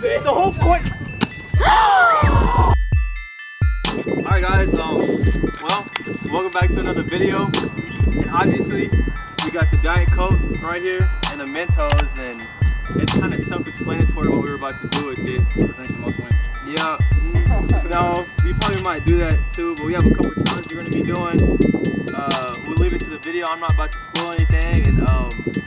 The whole point. Alright guys, well, welcome back to another video. And obviously, we got the Diet Coke right here and the Mentos, and it's kind of self-explanatory what we were about to do with it. Whoever drinks the most wins. Yeah. No, we probably might do that too, but we have a couple challenges we're going to be doing. We'll leave it to the video. I'm not about to spoil anything, and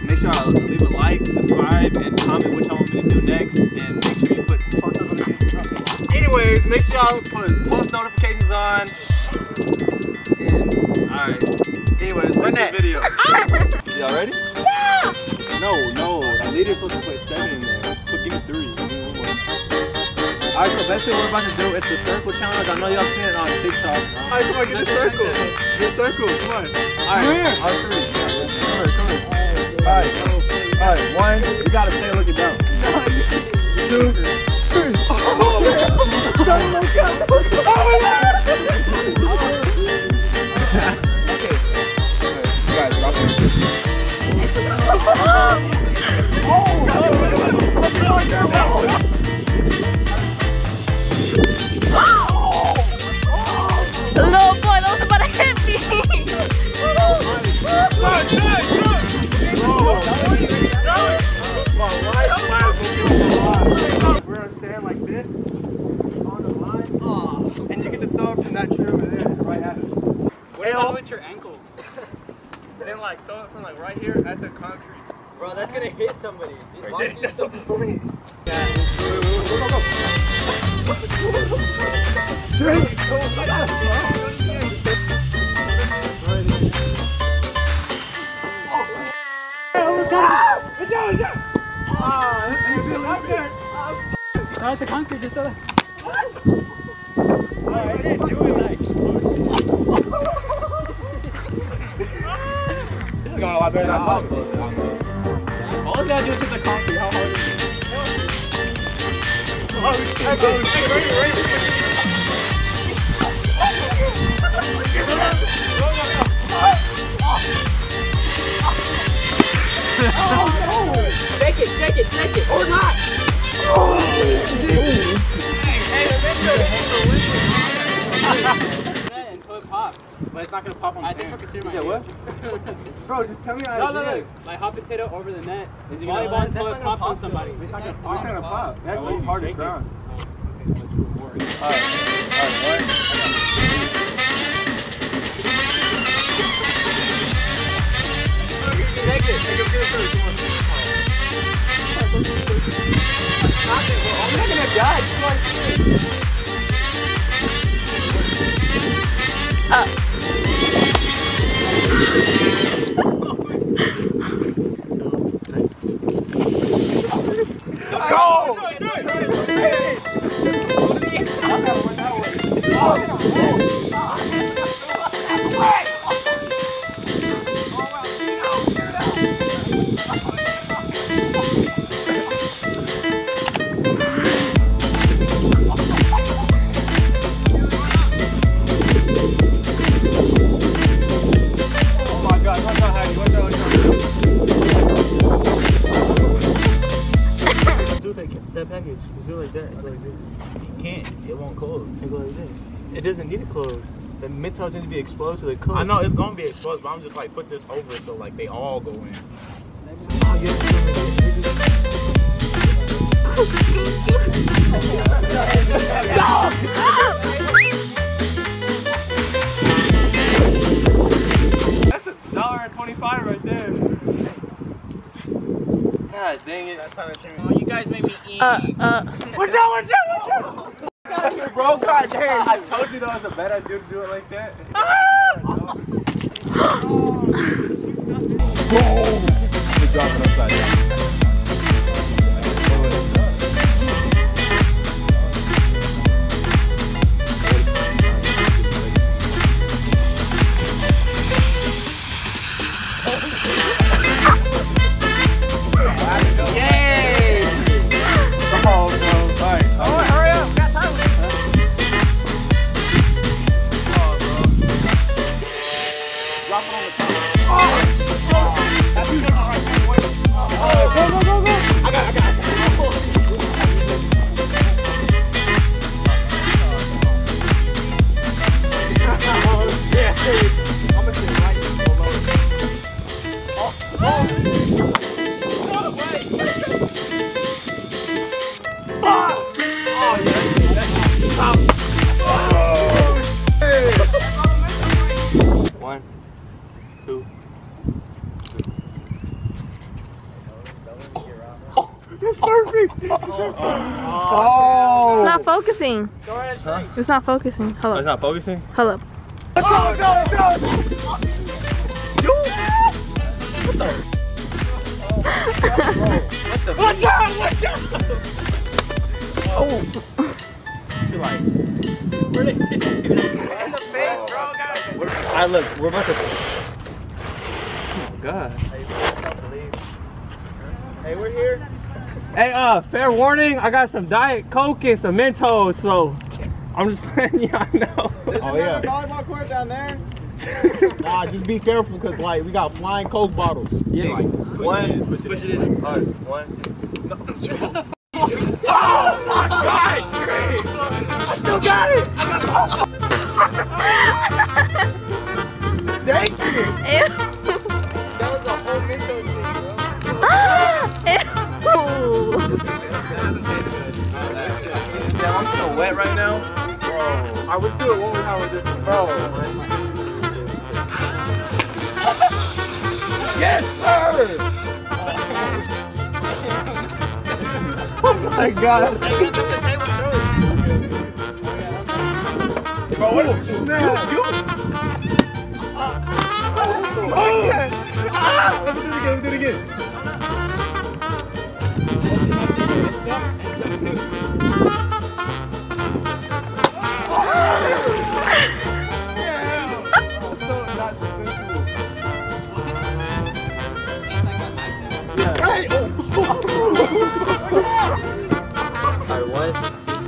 make sure I leave a like, subscribe, and comment what y'all want me to do next, and make sure you put post notifications on. Anyways, make sure y'all put post notifications on, and alright. Anyways, watch the video. Y'all ready? Yeah! No, the leader's supposed to put 7 in there. But give me 3. Alright, so basically what we're about to do is the circle challenge. I know y'all seen it on Tik Tok. Alright, come on, get the circle. Get the circle, come on. Alright, come here. Alright, one, you gotta stay looking down. 2, 3. Oh my god! Oh my god! Okay. You guys, drop it. Oh! Little boy, that was about to hit me! We're gonna stand like this on the line. Aww. And you get to throw it from that tree over there, right at us. What with your ankle? Then like throw it from like right here at the concrete. Bro, that's gonna hit somebody. Right, that's the point. Go! Alright, the concrete just did it. Alright, I didn't do it like. This is going a lot better than I thought. All you gotta do is hit the concrete. How hard is it? Oh, take it, or not! Oh, hey, that's until it pops. But it's not gonna pop on the sand. I think I can what? Bro, just tell me how to do it. No. Like hot potato over the net. Is it volleyball until it pops on somebody? It's not gonna pop. That's the hardest ground. Okay, let's reward. Package. Just do it like that. It goes like this. You can't. It won't close. It goes like this. It doesn't need to close. The Mentos need to be exposed to the coat. I know it's gonna be exposed, but I'm just like put this over so like they all go in. Oh, yeah. That's $1.25 right there. God dang it. That's how it came. You guys made me eat. Watch out! Out here, bro. God damn. I told you that was a bad idea to do it like that. You're dropping upside down. Go! I got it. Two. Oh, that's perfect. Oh. It's not focusing. Huh? It's not focusing. Hello. Oh, it's not focusing? Hello. Oh, no, no. What the? Watch out! Watch out! Oh! She like, where did it hit you? In the face, bro, guys! Alright, look, we're about to... Oh, my God. Hey, we're here. Hey, fair warning, I got some Diet Coke and some Mentos, so... I'm just letting y'all know. There's another volleyball court down there. Nah, just be careful, because, like, we got flying Coke bottles. Yeah, like, push it in. All right, one, two. No. What the f***? Oh, my God! I still got it! Thank you! Ew. That was a whole Mentos thing, bro. Ew! Damn, I'm so wet right now. Bro. I would do it 1 hour with this one. Bro. Yes, sir! Oh my God! Bro, what a snap! Oh! Let me do it again.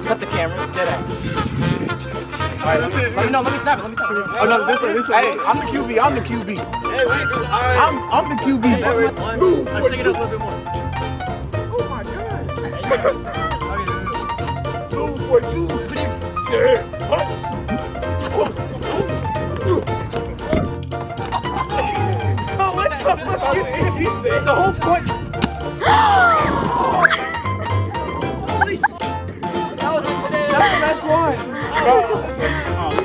Cut the camera, dead ass. Alright, let me snap it, Oh no, this one. Hey, I'm the QB. Hey, wait, I'm the QB. Hey, wait. Let's take it up a little bit more. Oh my God. 2 for 2, 3. Shit. Oh, what the fuck did he say? The whole point. Oh, we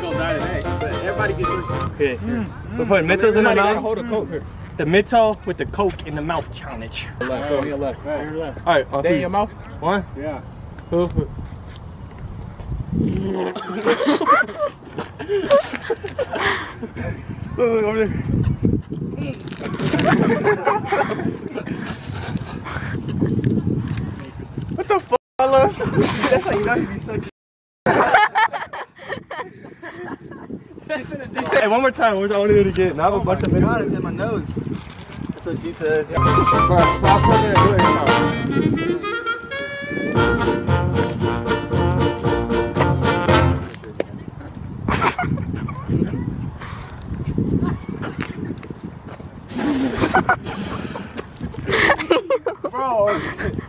gonna die today. But everybody gets this. Here, we're putting Mentos in the mouth. Hold a Coke here. The Mento with the Coke in the mouth challenge. Left. All right. Stay in your mouth. One. Yeah. Two. Over there. What the fuck, fellas? That's how you know you be so. Hey, one more time. I want to do it again. I have a bunch of Mentos. Oh my God, it's in my nose. That's what she said. Yeah. Stop putting it in now. Bro,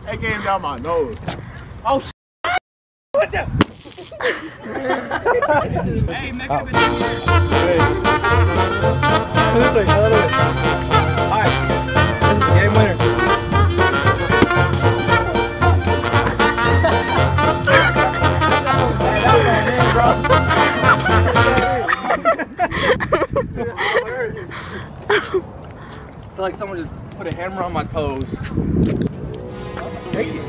that came down my nose. Oh, shit. What's up? Hey, make it a bit. Alright, this is game winner. I feel like someone just put a hammer on my toes. Take it.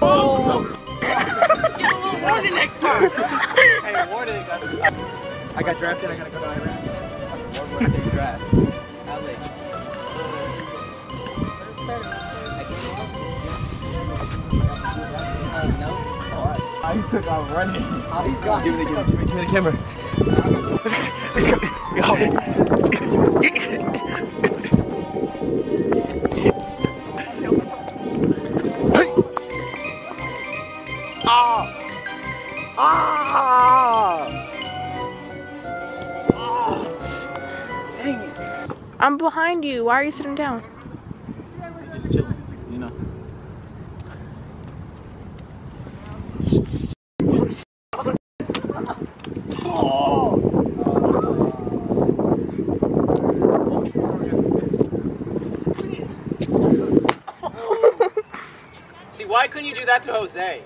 Oh. Warning next time. Hey, warning. I got drafted. I gotta go to Iran. One more big draft. LA. I took out running. Give me the camera. I'm behind you. Why are you sitting down? Just chilling, you know. See, why couldn't you do that to Jose?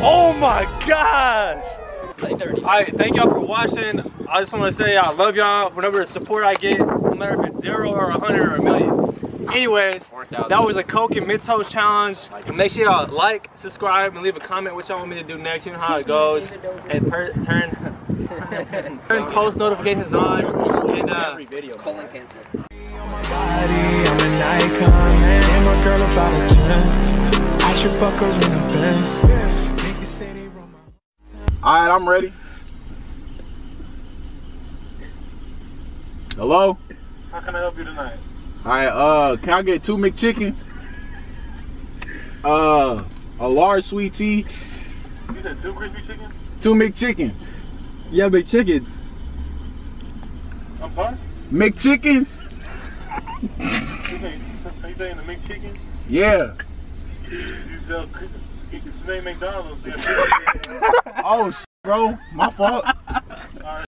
Oh my gosh! Alright, thank y'all for watching. I just want to say I love y'all. Whatever support I get, no matter if it's 0 or 100 or a million. Anyways, that was a Coke and Mentos challenge. Make sure y'all like, subscribe, and leave a comment what y'all want me to do next. You know how it goes. And turn post notifications on. And every video. Colon cancer. I'm an icon, man. And my girl about a 10. I should fuck her in the Benz. Alright, I'm ready. Hello? How can I help you tonight? Alright, can I get 2 McChickens? A large sweet tea. You said 2 crispy chickens? 2 McChickens. Yeah, McChickens. I'm sorry? McChickens? You saying the McChickens? Yeah. You sell crispy. His name McDonald's. Oh, bro, my fault.